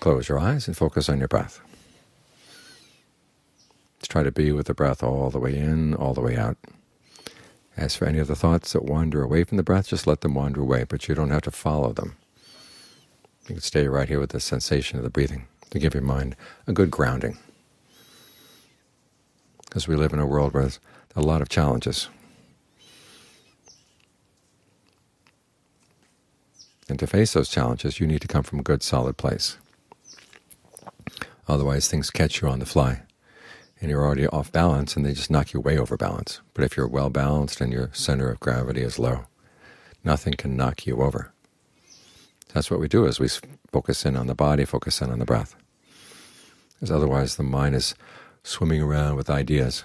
Close your eyes and focus on your breath. Let's try to be with the breath all the way in, all the way out. As for any of the thoughts that wander away from the breath, just let them wander away, but you don't have to follow them. You can stay right here with the sensation of the breathing to give your mind a good grounding, because we live in a world where there's a lot of challenges. And to face those challenges, you need to come from a good, solid place. Otherwise, things catch you on the fly, and you're already off balance, and they just knock you way over balance. But if you're well balanced and your center of gravity is low, nothing can knock you over. That's what we do, is we focus in on the body, focus in on the breath. Because otherwise, the mind is swimming around with ideas.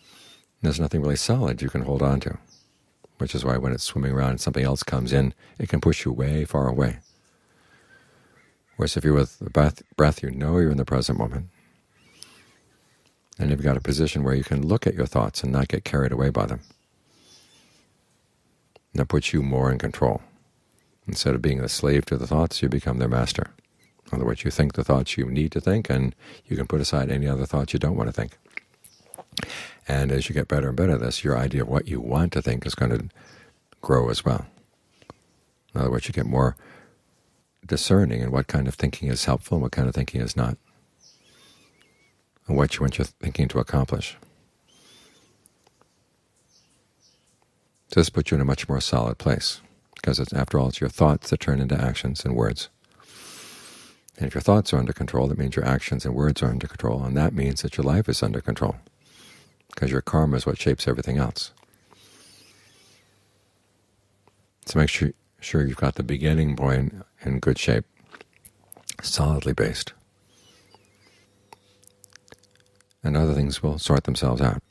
And there's nothing really solid you can hold on to, which is why when it's swimming around and something else comes in, it can push you way far away. Whereas if you're with the breath, you know you're in the present moment, and you've got a position where you can look at your thoughts and not get carried away by them. And that puts you more in control. Instead of being a slave to the thoughts, you become their master. In other words, you think the thoughts you need to think, and you can put aside any other thoughts you don't want to think. And as you get better and better at this, your idea of what you want to think is going to grow as well. In other words, you get more discerning in what kind of thinking is helpful and what kind of thinking is not, and what you want your thinking to accomplish. So this puts you in a much more solid place, because it's, after all, it's your thoughts that turn into actions and words. And if your thoughts are under control, that means your actions and words are under control, and that means that your life is under control, because your karma is what shapes everything else. So make sure you've got the beginning point in good shape, solidly based, and other things will sort themselves out.